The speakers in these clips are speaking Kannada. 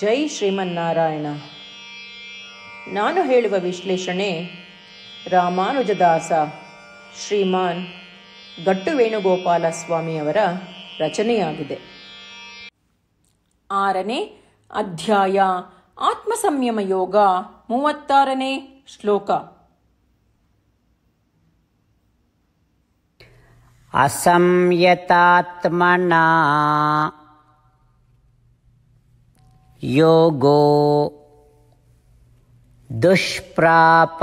ಜೈ ಶ್ರೀಮನ್ನಾರಾಯಣ. ನಾನು ಹೇಳುವ ವಿಶ್ಲೇಷಣೆ ರಾಮಾನುಜದಾಸ ಶ್ರೀಮಾನ್ ಗಟ್ಟು ವೇಣುಗೋಪಾಲ ಸ್ವಾಮಿಯವರ ರಚನೆಯಾಗಿದೆ. 6ನೇ ಅಧ್ಯಾಯ ಆತ್ಮಸಂಯಮ ಯೋಗ 36ನೇ ಶ್ಲೋಕ. ಅಸಂಯತಾತ್ಮನಾ योगो दुष्प्राप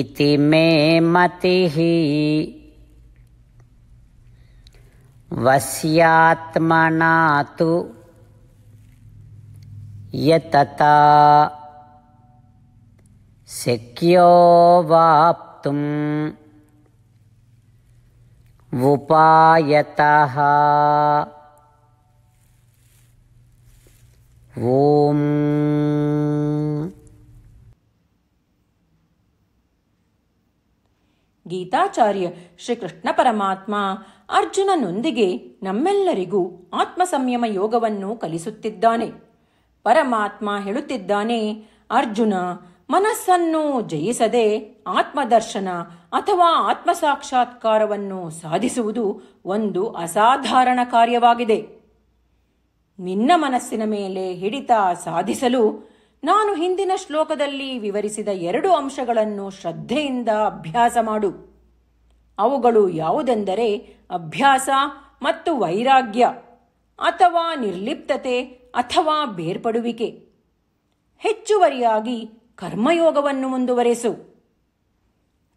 इति मे मतिः वस्यात्मना तु यतता शक्यो वाप्तुं उपायतः. ಓಂ. ಗೀತಾಚಾರ್ಯ ಶ್ರೀಕೃಷ್ಣ ಪರಮಾತ್ಮ ಅರ್ಜುನನೊಂದಿಗೆ ನಮ್ಮೆಲ್ಲರಿಗೂ ಆತ್ಮಸಂಯಮ ಯೋಗವನ್ನು ಕಲಿಸುತ್ತಿದ್ದಾನೆ. ಪರಮಾತ್ಮ ಹೇಳುತ್ತಿದ್ದಾನೆ, ಅರ್ಜುನ, ಮನಸ್ಸನ್ನು ಜಯಿಸದೆ ಆತ್ಮದರ್ಶನ ಅಥವಾ ಆತ್ಮಸಾಕ್ಷಾತ್ಕಾರವನ್ನು ಸಾಧಿಸುವುದು ಒಂದು ಅಸಾಧಾರಣ ಕಾರ್ಯವಾಗಿದೆ. ನಿನ್ನ ಮನಸ್ಸಿನ ಮೇಲೆ ಹಿಡಿತ ಸಾಧಿಸಲು ನಾನು ಹಿಂದಿನ ಶ್ಲೋಕದಲ್ಲಿ ವಿವರಿಸಿದ 2 ಅಂಶಗಳನ್ನು ಶ್ರದ್ಧೆಯಿಂದ ಅಭ್ಯಾಸ ಮಾಡು. ಅವುಗಳು ಯಾವುದೆಂದರೆ ಅಭ್ಯಾಸ ಮತ್ತು ವೈರಾಗ್ಯ, ಅಥವಾ ನಿರ್ಲಿಪ್ತತೆ ಅಥವಾ ಬೇರ್ಪಡುವಿಕೆ. ಹೆಚ್ಚುವರಿಯಾಗಿ ಕರ್ಮಯೋಗವನ್ನು ಮುಂದುವರೆಸು.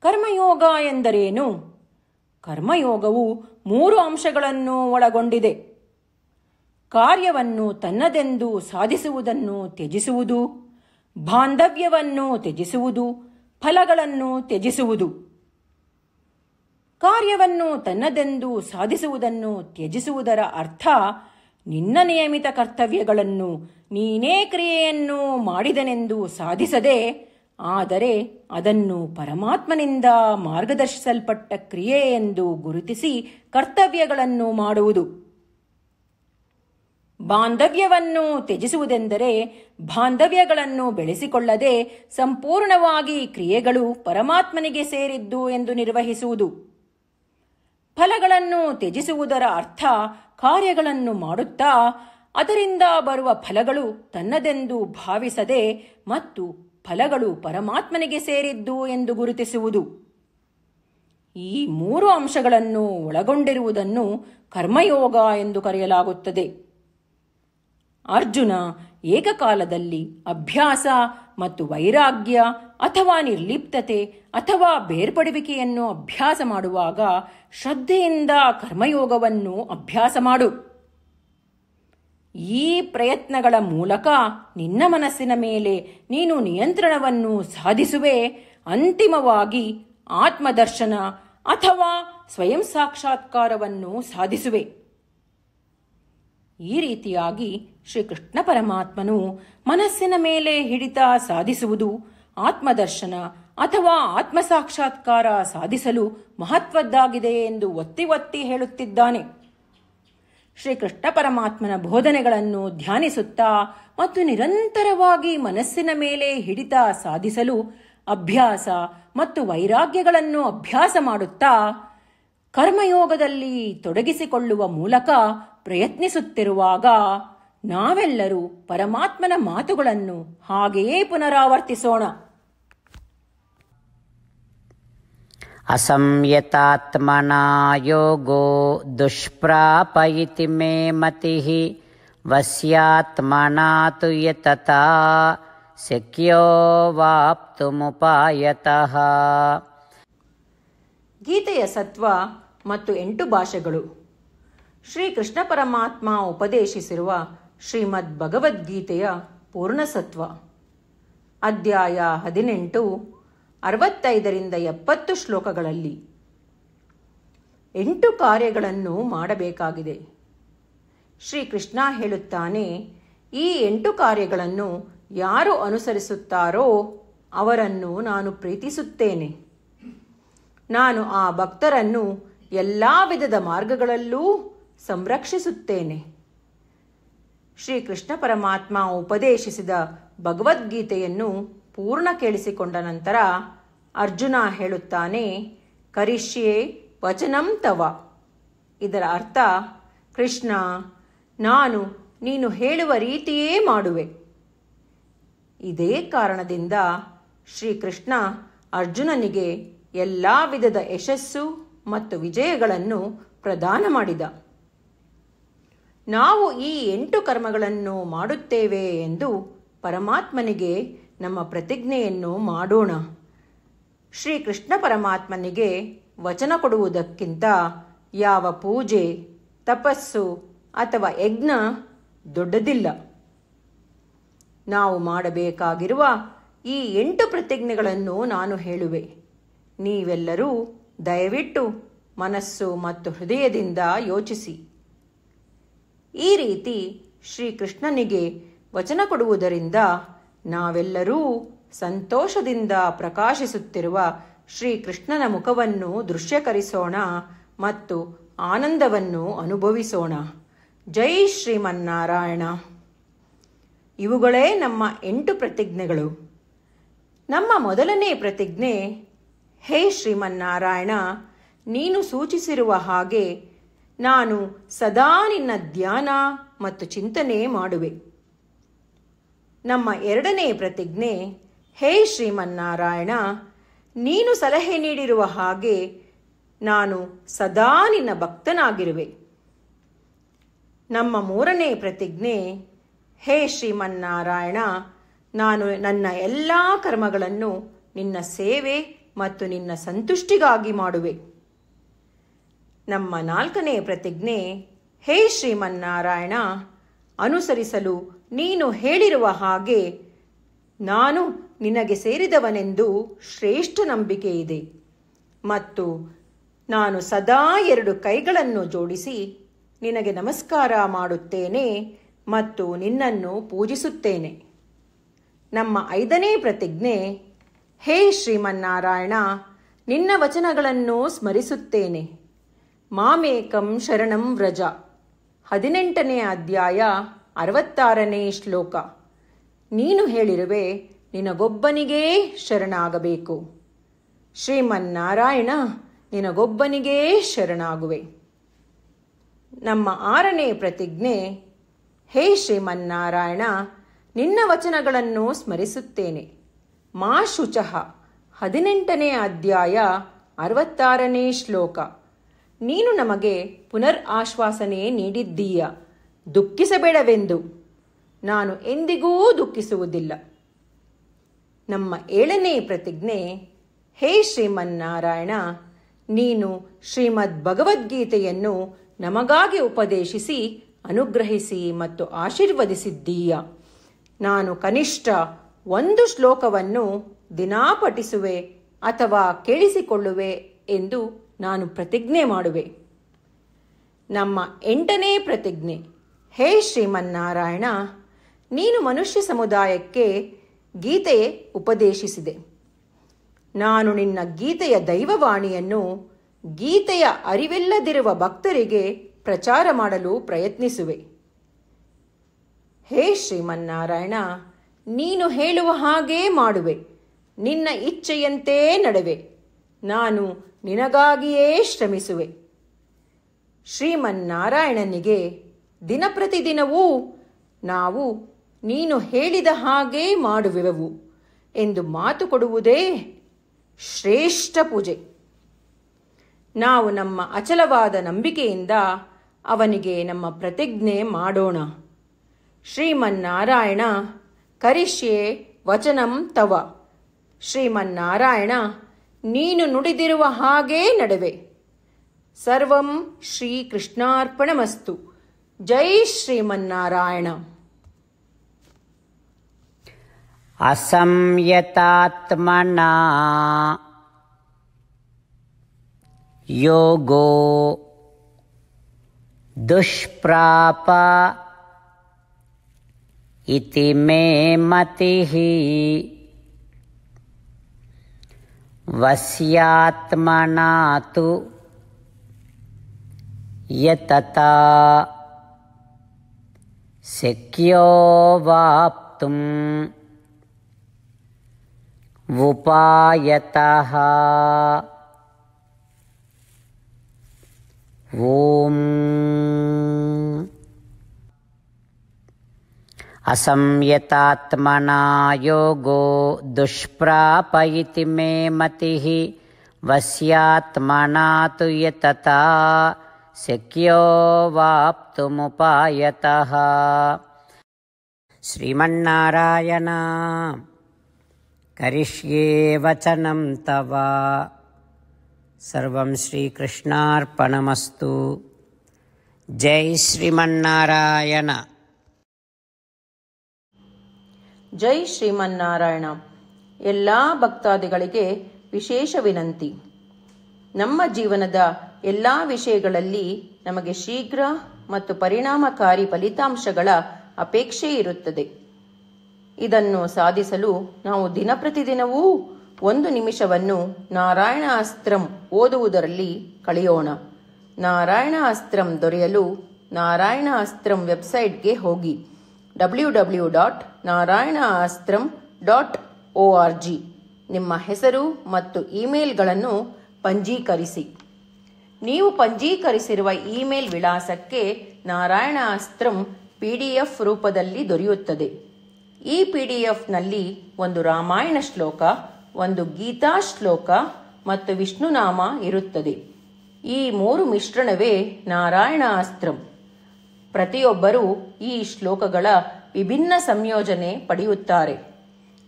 ಕರ್ಮಯೋಗ ಎಂದರೇನು? ಕರ್ಮಯೋಗವು 3 ಅಂಶಗಳನ್ನು ಒಳಗೊಂಡಿದೆ. ಕಾರ್ಯವನ್ನು ತನ್ನದೆಂದು ಸಾಧಿಸುವುದನ್ನು ತ್ಯಜಿಸುವುದು, ಬಾಂಧವ್ಯವನ್ನು ತ್ಯಜಿಸುವುದು, ಫಲಗಳನ್ನು ತ್ಯಜಿಸುವುದು. ಕಾರ್ಯವನ್ನು ತನ್ನದೆಂದು ಸಾಧಿಸುವುದನ್ನು ತ್ಯಜಿಸುವುದರ ಅರ್ಥ ನಿನ್ನ ನಿಯಮಿತ ಕರ್ತವ್ಯಗಳನ್ನು ನೀನೇ ಕ್ರಿಯೆಯನ್ನು ಮಾಡಿದನೆಂದು ಸಾಧಿಸದೆ, ಆದರೆ ಅದನ್ನು ಪರಮಾತ್ಮನಿಂದ ಮಾರ್ಗದರ್ಶಿಸಲ್ಪಟ್ಟ ಕ್ರಿಯೆ ಎಂದು ಗುರುತಿಸಿ ಕರ್ತವ್ಯಗಳನ್ನು ಮಾಡುವುದು. ಬಾಂಧವ್ಯವನ್ನು ತ್ಯಜಿಸುವುದೆಂದರೆ ಬಾಂಧವ್ಯಗಳನ್ನು ಬೆಳೆಸಿಕೊಳ್ಳದೆ ಸಂಪೂರ್ಣವಾಗಿ ಕ್ರಿಯೆಗಳು ಪರಮಾತ್ಮನಿಗೆ ಸೇರಿದ್ದು ಎಂದು ನಿರ್ವಹಿಸುವುದು. ಫಲಗಳನ್ನು ತ್ಯಜಿಸುವುದರ ಅರ್ಥ ಕಾರ್ಯಗಳನ್ನು ಮಾಡುತ್ತಾ ಅದರಿಂದ ಬರುವ ಫಲಗಳು ತನ್ನದೆಂದು ಭಾವಿಸದೆ ಮತ್ತು ಫಲಗಳು ಪರಮಾತ್ಮನಿಗೆ ಸೇರಿದ್ದು ಎಂದು ಗುರುತಿಸುವುದು. ಈ 3 ಅಂಶಗಳನ್ನು ಒಳಗೊಂಡಿರುವುದನ್ನು ಕರ್ಮಯೋಗ ಎಂದು ಕರೆಯಲಾಗುತ್ತದೆ. ಅರ್ಜುನ ಏಕಕಾಲದಲ್ಲಿ ಅಭ್ಯಾಸ ಮತ್ತು ವೈರಾಗ್ಯ ಅಥವಾ ನಿರ್ಲಿಪ್ತತೆ ಅಥವಾ ಬೇರ್ಪಡುವಿಕೆಯನ್ನು ಅಭ್ಯಾಸ ಮಾಡುವಾಗ ಶ್ರದ್ಧೆಯಿಂದ ಕರ್ಮಯೋಗವನ್ನು ಅಭ್ಯಾಸ ಮಾಡು. ಈ ಪ್ರಯತ್ನಗಳ ಮೂಲಕ ನಿನ್ನ ಮನಸ್ಸಿನ ಮೇಲೆ ನೀನು ನಿಯಂತ್ರಣವನ್ನು ಸಾಧಿಸುವೆ. ಅಂತಿಮವಾಗಿ ಆತ್ಮದರ್ಶನ ಅಥವಾ ಸ್ವಯಂ ಸಾಕ್ಷಾತ್ಕಾರವನ್ನು ಸಾಧಿಸುವೆ. ಈ ರೀತಿಯಾಗಿ ಶ್ರೀಕೃಷ್ಣ ಪರಮಾತ್ಮನು ಮನಸ್ಸಿನ ಮೇಲೆ ಹಿಡಿತ ಸಾಧಿಸುವುದು, ಆತ್ಮದರ್ಶನ ಅಥವಾ ಆತ್ಮಸಾಕ್ಷಾತ್ಕಾರ ಸಾಧಿಸಲು ಮಹತ್ವದ್ದಾಗಿದೆ ಎಂದು ಒತ್ತಿ ಒತ್ತಿ ಹೇಳುತ್ತಿದ್ದಾನೆ. ಶ್ರೀಕೃಷ್ಣ ಪರಮಾತ್ಮನ ಬೋಧನೆಗಳನ್ನು ಧ್ಯಾನಿಸುತ್ತಾ ಮತ್ತು ನಿರಂತರವಾಗಿ ಮನಸ್ಸಿನ ಮೇಲೆ ಹಿಡಿತ ಸಾಧಿಸಲು ಅಭ್ಯಾಸ ಮತ್ತು ವೈರಾಗ್ಯಗಳನ್ನು ಅಭ್ಯಾಸ ಮಾಡುತ್ತಾ ಕರ್ಮಯೋಗದಲ್ಲಿ ತೊಡಗಿಸಿಕೊಳ್ಳುವ ಮೂಲಕ ಪ್ರಯತ್ನಿಸುತ್ತಿರುವಾಗ ನಾವೆಲ್ಲರೂ ಪರಮಾತ್ಮನ ಮಾತುಗಳನ್ನು ಹಾಗೆಯೇ ಪುನರಾವರ್ತಿಸೋಣ. ಅಸಂಯತಾತ್ಮನಾ ಯೋಗೋ ದುಷ್ಪ್ರಾಪಯಿತಿ ಮೇ ಮತಿಃ ವಸ್ಯಾತ್ಮನಾ ತು ಯತತಾ ಶಕ್ಯೋ ವಾಪ್ತುಮುಪಾಯತಃ. ಗೀತೆಯ ಸತ್ವ ಮತ್ತು 8 ಭಾಷೆಗಳು. ಶ್ರೀಕೃಷ್ಣ ಪರಮಾತ್ಮ ಉಪದೇಶಿಸಿರುವ ಶ್ರೀಮದ್ಭಗವದ್ಗೀತೆಯ ಪೂರ್ಣಸತ್ವ. ಅಧ್ಯಾಯ 18 65 ರಿಂದ 70 ಶ್ಲೋಕಗಳಲ್ಲಿ 8 ಕಾರ್ಯಗಳನ್ನು ಮಾಡಬೇಕಾಗಿದೆ. ಶ್ರೀಕೃಷ್ಣ ಹೇಳುತ್ತಾನೆ, ಈ 8 ಕಾರ್ಯಗಳನ್ನು ಯಾರು ಅನುಸರಿಸುತ್ತಾರೋ ಅವರನ್ನು ನಾನು ಪ್ರೀತಿಸುತ್ತೇನೆ. ನಾನು ಆ ಭಕ್ತರನ್ನು ಎಲ್ಲ ವಿಧದ ಮಾರ್ಗಗಳಲ್ಲೂ ಸಂರಕ್ಷಿಸುತ್ತೇನೆ. ಶ್ರೀಕೃಷ್ಣ ಪರಮಾತ್ಮ ಉಪದೇಶಿಸಿದ ಭಗವದ್ಗೀತೆಯನ್ನು ಪೂರ್ಣ ಕೇಳಿಸಿಕೊಂಡ ನಂತರ ಅರ್ಜುನ ಹೇಳುತ್ತಾನೆ, ಕರಿಷ್ಯೆ ವಚನಂ ತವ. ಇದರ ಅರ್ಥ, ಕೃಷ್ಣ, ನಾನು ನೀನು ಹೇಳುವ ರೀತಿಯೇ ಮಾಡುವೆ. ಇದೇ ಕಾರಣದಿಂದ ಶ್ರೀಕೃಷ್ಣ ಅರ್ಜುನನಿಗೆ ಎಲ್ಲ ವಿಧದ ಯಶಸ್ಸು ಮತ್ತು ವಿಜಯಗಳನ್ನು ಪ್ರದಾನ ಮಾಡಿದ. ನಾವು ಈ 8 ಕರ್ಮಗಳನ್ನು ಮಾಡುತ್ತೇವೆ ಎಂದು ಪರಮಾತ್ಮನಿಗೆ ನಮ್ಮ ಪ್ರತಿಜ್ಞೆಯನ್ನು ಮಾಡೋಣ. ಶ್ರೀಕೃಷ್ಣ ಪರಮಾತ್ಮನಿಗೆ ವಚನ ಕೊಡುವುದಕ್ಕಿಂತ ಯಾವ ಪೂಜೆ, ತಪಸ್ಸು ಅಥವಾ ಯಜ್ಞ ದೊಡ್ಡದಿಲ್ಲ. ನಾವು ಮಾಡಬೇಕಾಗಿರುವ ಈ 8 ಪ್ರತಿಜ್ಞೆಗಳನ್ನು ನಾನು ಹೇಳುವೆ. ನೀವೆಲ್ಲರೂ ದಯವಿಟ್ಟು ಮನಸ್ಸು ಮತ್ತು ಹೃದಯದಿಂದ ಯೋಚಿಸಿ. ಈ ರೀತಿ ಶ್ರೀಕೃಷ್ಣನಿಗೆ ವಚನ ಕೊಡುವುದರಿಂದ ನಾವೆಲ್ಲರೂ ಸಂತೋಷದಿಂದ ಪ್ರಕಾಶಿಸುತ್ತಿರುವ ಶ್ರೀಕೃಷ್ಣನ ಮುಖವನ್ನು ದೃಶ್ಯೀಕರಿಸೋಣ ಮತ್ತು ಆನಂದವನ್ನು ಅನುಭವಿಸೋಣ. ಜೈ ಶ್ರೀಮನ್ನಾರಾಯಣ. ಇವುಗಳೇ ನಮ್ಮ 8 ಪ್ರತಿಜ್ಞೆಗಳು. ನಮ್ಮ ಮೊದಲನೇ ಪ್ರತಿಜ್ಞೆ, ಹೇ ಶ್ರೀಮನ್ನಾರಾಯಣ, ನೀನು ಸೂಚಿಸಿರುವ ಹಾಗೆ ನಾನು ಸದಾ ನಿನ್ನ ಧ್ಯಾನ ಮತ್ತು ಚಿಂತನೆ ಮಾಡುವೆ. ನಮ್ಮ 2ನೇ ಪ್ರತಿಜ್ಞೆ, ಹೇ ಶ್ರೀಮನ್ನಾರಾಯಣ, ನೀನು ಸಲಹೆ ನೀಡಿರುವ ಹಾಗೆ ನಾನು ಸದಾ ನಿನ್ನ ಭಕ್ತನಾಗಿರುವೆ. ನಮ್ಮ 3ನೇ ಪ್ರತಿಜ್ಞೆ, ಹೇ ಶ್ರೀಮನ್ನಾರಾಯಣ, ನಾನು ನನ್ನ ಎಲ್ಲ ಕರ್ಮಗಳನ್ನು ನಿನ್ನ ಸೇವೆ ಮತ್ತು ನಿನ್ನ ಸಂತುಷ್ಟಿಗಾಗಿ ಮಾಡುವೆ. ನಮ್ಮ 4ನೇ ಪ್ರತಿಜ್ಞೆ, ಹೇ ಶ್ರೀಮನ್ನಾರಾಯಣ, ಅನುಸರಿಸಲು ನೀನು ಹೇಳಿರುವ ಹಾಗೆ ನಾನು ನಿನಗೆ ಸೇರಿದವನೆಂದು ಶ್ರೇಷ್ಠ ನಂಬಿಕೆ ಇದೆ ಮತ್ತು ನಾನು ಸದಾ 2 ಕೈಗಳನ್ನು ಜೋಡಿಸಿ ನಿನಗೆ ನಮಸ್ಕಾರ ಮಾಡುತ್ತೇನೆ ಮತ್ತು ನಿನ್ನನ್ನು ಪೂಜಿಸುತ್ತೇನೆ. ನಮ್ಮ 5ನೇ ಪ್ರತಿಜ್ಞೆ, ಹೇ ಶ್ರೀಮನ್ನಾರಾಯಣ, ನಿನ್ನ ವಚನಗಳನ್ನು ಸ್ಮರಿಸುತ್ತೇನೆ. ಮಾಮೇಕಂ ಶರಣಂ ವ್ರಜ, 18ನೇ ಅಧ್ಯಾಯ 66ನೇ ಶ್ಲೋಕ. ನೀನು ಹೇಳಿರುವೆ, ನಿನಗೊಬ್ಬನಿಗೇ ಶರಣಾಗಬೇಕು. ಶ್ರೀಮನ್ನಾರಾಯಣ, ನಿನಗೊಬ್ಬನಿಗೇ ಶರಣಾಗುವೆ. ನಮ್ಮ 6ನೇ ಪ್ರತಿಜ್ಞೆ, ಹೇ ಶ್ರೀಮನ್ನಾರಾಯಣ, ನಿನ್ನ ವಚನಗಳನ್ನು ಸ್ಮರಿಸುತ್ತೇನೆ. ಮಾ ಶುಚಃ, 18ನೇ ಅಧ್ಯಾಯ 66ನೇ ಶ್ಲೋಕ. ನೀನು ನಮಗೆ ಪುನರ್ ಆಶ್ವಾಸನೆ ನೀಡಿದ್ದೀಯ, ದುಃಖಿಸಬೇಡವೆಂದು. ನಾನು ಎಂದಿಗೂ ದುಃಖಿಸುವುದಿಲ್ಲ. ನಮ್ಮ 7ನೇ ಪ್ರತಿಜ್ಞೆ, ಹೇ ಶ್ರೀಮನ್ನಾರಾಯಣ, ನೀನು ಶ್ರೀಮದ್ಭಗವದ್ಗೀತೆಯನ್ನು ನಮಗಾಗಿ ಉಪದೇಶಿಸಿ ಅನುಗ್ರಹಿಸಿ ಮತ್ತು ಆಶೀರ್ವದಿಸಿದ್ದೀಯ. ನಾನು ಕನಿಷ್ಠ 1 ಶ್ಲೋಕವನ್ನು ದಿನಾ ಪಠಿಸುವೆ ಅಥವಾ ಕೇಳಿಸಿಕೊಳ್ಳುವೆ ಎಂದು ನಾನು ಪ್ರತಿಜ್ಞೆ ಮಾಡುವೆ. ನಮ್ಮ 8ನೇ ಪ್ರತಿಜ್ಞೆ, ಹೇ ಶ್ರೀಮನ್ನಾರಾಯಣ, ನೀನು ಮನುಷ್ಯ ಸಮುದಾಯಕ್ಕೆ ಗೀತೆ ಉಪದೇಶಿಸಿದೆ. ನಾನು ನಿನ್ನ ಗೀತೆಯ ದೈವವಾಣಿಯನ್ನು ಗೀತೆಯ ಅರಿವಿಲ್ಲದಿರುವ ಭಕ್ತರಿಗೆ ಪ್ರಚಾರ ಮಾಡಲು ಪ್ರಯತ್ನಿಸುವೆ. ಹೇ ಶ್ರೀಮನ್ನಾರಾಯಣ, ನೀನು ಹೇಳುವ ಹಾಗೇ ಮಾಡುವೆ, ನಿನ್ನ ಇಚ್ಛೆಯಂತೆ ನಡೆವೆ. ನಾನು ನಿನಗಾಗಿಯೇ ಶ್ರಮಿಸುವೆ. ಶ್ರೀಮನ್ನಾರಾಯಣನಿಗೆ ದಿನಪ್ರತಿದಿನವೂ ನಾವು ನೀನು ಹೇಳಿದ ಹಾಗೇ ಮಾಡುವೆವು ಎಂದು ಮಾತು ಕೊಡುವುದೇ ಶ್ರೇಷ್ಠ ಪೂಜೆ. ನಾವು ನಮ್ಮ ಅಚಲವಾದ ನಂಬಿಕೆಯಿಂದ ಅವನಿಗೆ ನಮ್ಮ ಪ್ರತಿಜ್ಞೆ ಮಾಡೋಣ. ಶ್ರೀಮನ್ನಾರಾಯಣ, ಕರಿಷ್ಯೆ ವಚನಂ ತವ. ಶ್ರೀಮನ್ನಾರಾಯಣ, ನೀನು ನುಡಿದಿರುವ ಹಾಗೇ ನಡೆವೆ. ಸರ್ವಂ ಶ್ರೀಕೃಷ್ಣಾರ್ಪಣಮಸ್ತು. ಜೈ ಶ್ರೀಮನ್ನಾರಾಯಣ. ಅಸಂಯತಾತ್ಮನಾ ಯೋಗೋ ದುಷ್ಪ್ರಾಪ ಇತಿ ಮೇ ಮತಿಃ ವಸ್ಯಾತ್ಮನಾ ತು ಯತತಾ शक्यो वाप्तुं उपायतः। ओम असंयतात्मना योगो दुष्प्रापयति मे मतिः वस्यात्मना तु यतता शक्यो वाप्तुमुपायतः। श्रीमन्नारायण करिष्ये वचनं तव। सर्वं श्रीकृष्णार्पणमस्तु। जय श्रीमन्नारायण। ಜೈ ಶ್ರೀಮನ್ನಾರಾಯಣ. ಎಲ್ಲ ಭಕ್ತಾದಿಗಳಿಗೆ ವಿಶೇಷ ವಿನಂತಿ. ನಮ್ಮ ಜೀವನದ ಎಲ್ಲ ವಿಷಯಗಳಲ್ಲಿ ನಮಗೆ ಶೀಘ್ರ ಮತ್ತು ಪರಿಣಾಮಕಾರಿ ಫಲಿತಾಂಶಗಳ ಅಪೇಕ್ಷೆ ಇರುತ್ತದೆ. ಇದನ್ನು ಸಾಧಿಸಲು ನಾವು ದಿನಪ್ರತಿದಿನವೂ ಒಂದು ನಿಮಿಷವನ್ನು ನಾರಾಯಣ ಅಸ್ತ್ರಂ ಓದುವುದರಲ್ಲಿ ಕಳೆಯೋಣ. ನಾರಾಯಣ ಅಸ್ತ್ರಂ ದೊರೆಯಲು ನಾರಾಯಣ ಅಸ್ತ್ರಂ ವೆಬ್ಸೈಟ್ಗೆ ಹೋಗಿ www.narayanastram.org ನಿಮ್ಮ ಹೆಸರು ಮತ್ತು ಇಮೇಲ್ಗಳನ್ನು ಪಂಜೀಕರಿಸಿ. ನೀವು ಪಂಜೀಕರಿಸಿರುವ ಇಮೇಲ್ ವಿಳಾಸಕ್ಕೆ ನಾರಾಯಣ ಅಸ್ತ್ರಂ PDF ರೂಪದಲ್ಲಿ ದೊರೆಯುತ್ತದೆ. ಈ PDFನಲ್ಲಿ ಒಂದು ರಾಮಾಯಣ ಶ್ಲೋಕ, ಒಂದು ಗೀತಾ ಶ್ಲೋಕ ಮತ್ತು ವಿಷ್ಣುನಾಮ ಇರುತ್ತದೆ. ಈ ಮೂರು ಮಿಶ್ರಣವೇ ನಾರಾಯಣ ಅಸ್ತ್ರಂ. ಪ್ರತಿಯೊಬ್ಬರೂ ಈ ಶ್ಲೋಕಗಳ ವಿಭಿನ್ನ ಸಂಯೋಜನೆ ಪಡೆಯುತ್ತಾರೆ.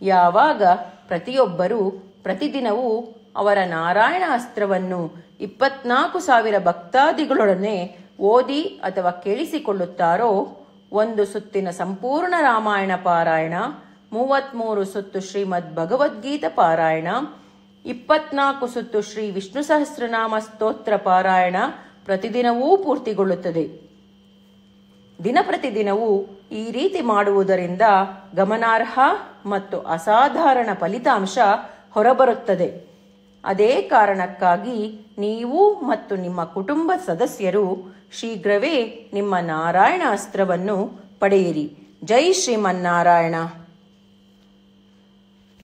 ಯಾವಾಗ ಪ್ರತಿಯೊಬ್ಬರೂ ಪ್ರತಿದಿನವೂ ಅವರ ನಾರಾಯಣ ಅಸ್ತ್ರವನ್ನು 24,000 ಭಕ್ತಾದಿಗಳೊಡನೆ ಓದಿ ಅಥವಾ ಕೇಳಿಸಿಕೊಳ್ಳುತ್ತಾರೋ, ಒಂದು ಸುತ್ತಿನ ಸಂಪೂರ್ಣ ರಾಮಾಯಣ ಪಾರಾಯಣ, 33 ಸುತ್ತು ಶ್ರೀಮದ್ಭಗವದ್ಗೀತಾ ಪಾರಾಯಣ, 24 ಸುತ್ತು ಶ್ರೀ ವಿಷ್ಣು ಸಹಸ್ರನಾಮ ಸ್ತೋತ್ರ ಪಾರಾಯಣ ಪ್ರತಿದಿನವೂ ಪೂರ್ತಿಗೊಳ್ಳುತ್ತದೆ. ದಿನಪ್ರತಿದಿನವೂ ಈ ರೀತಿ ಮಾಡುವುದರಿಂದ ಗಮನಾರ್ಹ ಮತ್ತು ಅಸಾಧಾರಣ ಫಲಿತಾಂಶ ಹೊರಬರುತ್ತದೆ. ಅದೇ ಕಾರಣಕ್ಕಾಗಿ ನೀವು ಮತ್ತು ನಿಮ್ಮ ಕುಟುಂಬ ಸದಸ್ಯರು ಶೀಘ್ರವೇ ನಿಮ್ಮ ನಾರಾಯಣ ಅಸ್ತ್ರವನ್ನು ಪಡೆಯಿರಿ. ಜೈ ಶ್ರೀಮನ್ನಾರಾಯಣ.